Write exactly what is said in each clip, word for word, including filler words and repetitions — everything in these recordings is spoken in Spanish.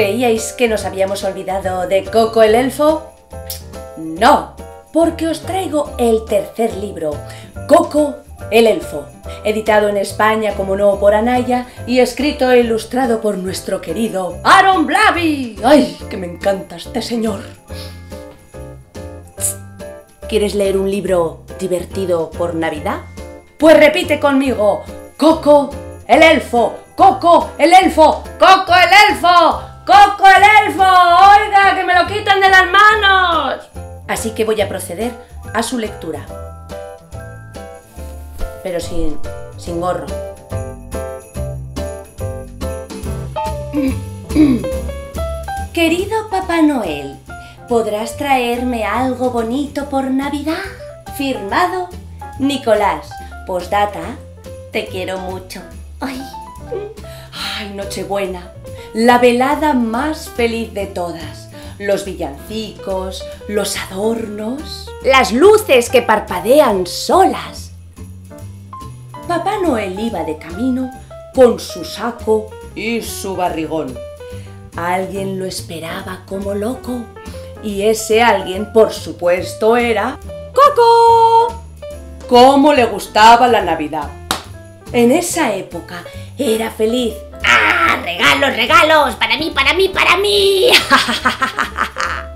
¿Creíais que nos habíamos olvidado de Coco el Elfo? ¡No! Porque os traigo el tercer libro, Coco el Elfo, editado en España, como no, por Anaya y escrito e ilustrado por nuestro querido Aaron Blabey. ¡Ay, que me encanta este señor! ¿Quieres leer un libro divertido por Navidad? Pues repite conmigo, Coco el Elfo, Coco el Elfo, Coco el Elfo, Coco el Elfo, oiga, que me lo quitan de las manos. Así que voy a proceder a su lectura, pero sin, sin gorro. Querido Papá Noel, ¿podrás traerme algo bonito por Navidad? Firmado, Nicolás. Postdata, te quiero mucho. Ay, ay, Nochebuena, la velada más feliz de todas. Los villancicos, los adornos, las luces que parpadean solas. Papá Noel iba de camino con su saco y su barrigón. Alguien lo esperaba como loco y ese alguien, por supuesto, era ¡Coco! ¡Cómo le gustaba la Navidad! En esa época era feliz. ¡Ah! ¡Regalos, regalos! ¡Para mí, para mí, para mí!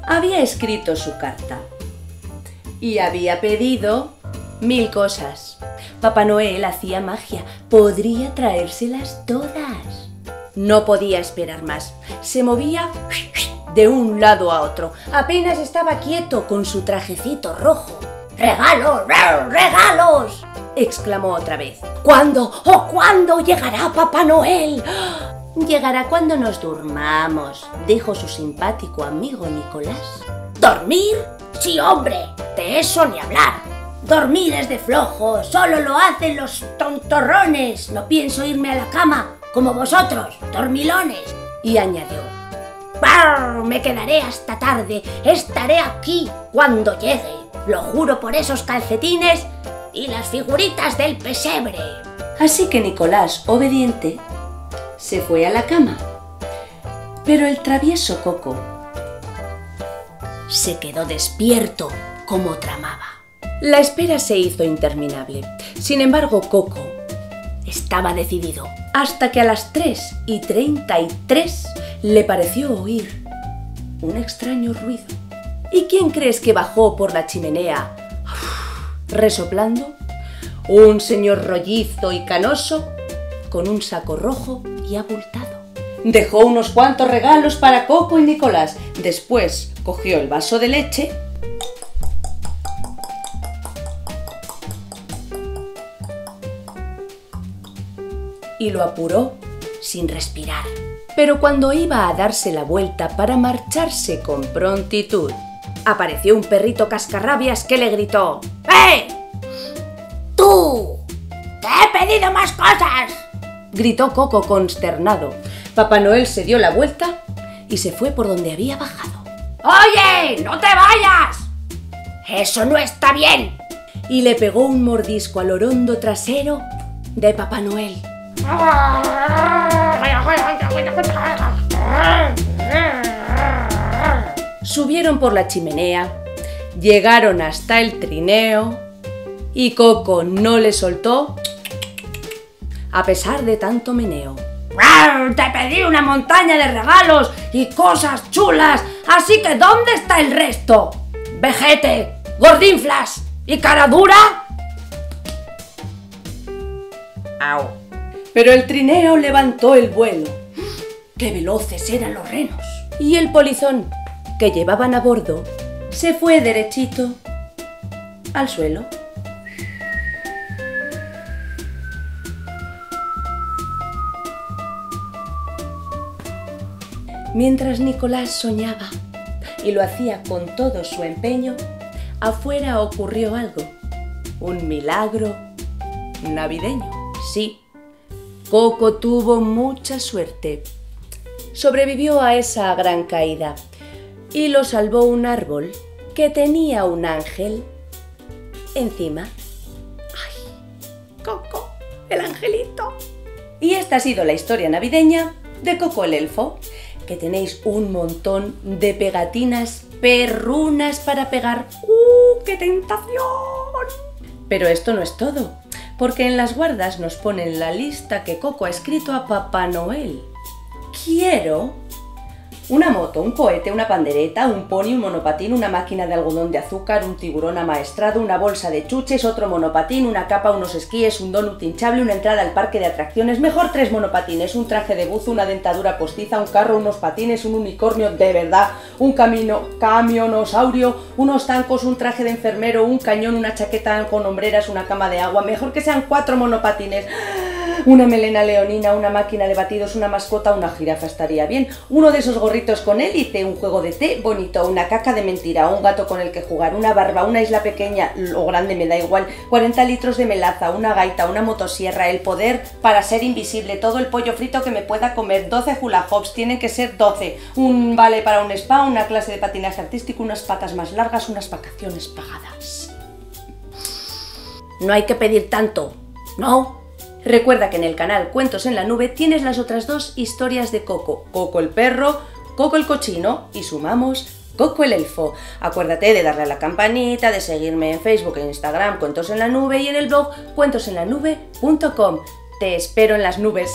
Había escrito su carta y había pedido mil cosas. Papá Noel hacía magia, podría traérselas todas. No podía esperar más, se movía de un lado a otro, apenas estaba quieto con su trajecito rojo. ¡Regalos, regalos!, exclamó otra vez. ¿Cuándo, oh cuándo llegará Papá Noel? Llegará cuando nos durmamos, dijo su simpático amigo Nicolás. ¿Dormir? Sí, hombre, de eso ni hablar. Dormir es de flojo, solo lo hacen los tontorrones. No pienso irme a la cama, como vosotros, dormilones. Y añadió, ¡Barr! Me quedaré hasta tarde, estaré aquí cuando llegue. Lo juro por esos calcetines y las figuritas del pesebre. Así que Nicolás, obediente, se fue a la cama. Pero el travieso Coco se quedó despierto como tramaba. La espera se hizo interminable. Sin embargo, Coco estaba decidido. Hasta que a las tres y treinta y tres le pareció oír un extraño ruido. ¿Y quién crees que bajó por la chimenea resoplando? Un señor rollizo y canoso con un saco rojo y abultado. Dejó unos cuantos regalos para Coco y Nicolás. Después cogió el vaso de leche y lo apuró sin respirar. Pero cuando iba a darse la vuelta para marcharse con prontitud, apareció un perrito cascarrabias que le gritó, ¡Eh! ¡Tú! ¡Te he pedido más cosas!, gritó Coco consternado. Papá Noel se dio la vuelta y se fue por donde había bajado. ¡Oye! ¡No te vayas! ¡Eso no está bien! Y le pegó un mordisco al orondo trasero de Papá Noel. Subieron por la chimenea, llegaron hasta el trineo y Coco no le soltó a pesar de tanto meneo. ¡Te pedí una montaña de regalos y cosas chulas! Así que ¿dónde está el resto? ¡Vejete, gordinflas y cara dura! ¡Au! Pero el trineo levantó el vuelo. ¡Qué veloces eran los renos! Y el polizón que llevaban a bordo se fue derechito al suelo. Mientras Nicolás soñaba, y lo hacía con todo su empeño, afuera ocurrió algo, un milagro navideño. Sí. Coco tuvo mucha suerte. Sobrevivió a esa gran caída y lo salvó un árbol que tenía un ángel encima. ¡Ay, Coco, el angelito! Y esta ha sido la historia navideña de Coco el Elfo. que tenéis un montón de pegatinas perrunas para pegar. ¡Uh, qué tentación! Pero esto no es todo, porque en las guardas nos ponen la lista que Coco ha escrito a Papá Noel. Quiero una moto, un cohete, una pandereta, un pony, un monopatín, una máquina de algodón de azúcar, un tiburón amaestrado, una bolsa de chuches, otro monopatín, una capa, unos esquíes, un donut hinchable, una entrada al parque de atracciones, mejor tres monopatines, un traje de buzo, una dentadura postiza, un carro, unos patines, un unicornio de verdad, un camino, camionosaurio, unos zancos, un traje de enfermero, un cañón, una chaqueta con hombreras, una cama de agua, mejor que sean cuatro monopatines. Una melena leonina, una máquina de batidos, una mascota, una jirafa estaría bien, uno de esos gorritos con hélice, un juego de té bonito, una caca de mentira, un gato con el que jugar, una barba, una isla pequeña o grande, me da igual, cuarenta litros de melaza, una gaita, una motosierra, el poder para ser invisible, todo el pollo frito que me pueda comer, doce hula hoops, tienen que ser doce, un vale para un spa, una clase de patinaje artístico, unas patas más largas, unas vacaciones pagadas. No hay que pedir tanto, ¿no? Recuerda que en el canal Cuentos en la Nube tienes las otras dos historias de Coco, Coco el Perro, Coco el Cochino y sumamos Coco el Elfo. Acuérdate de darle a la campanita, de seguirme en Facebook, en Instagram, Cuentos en la Nube y en el blog cuentos en la nube punto com. Te espero en las nubes.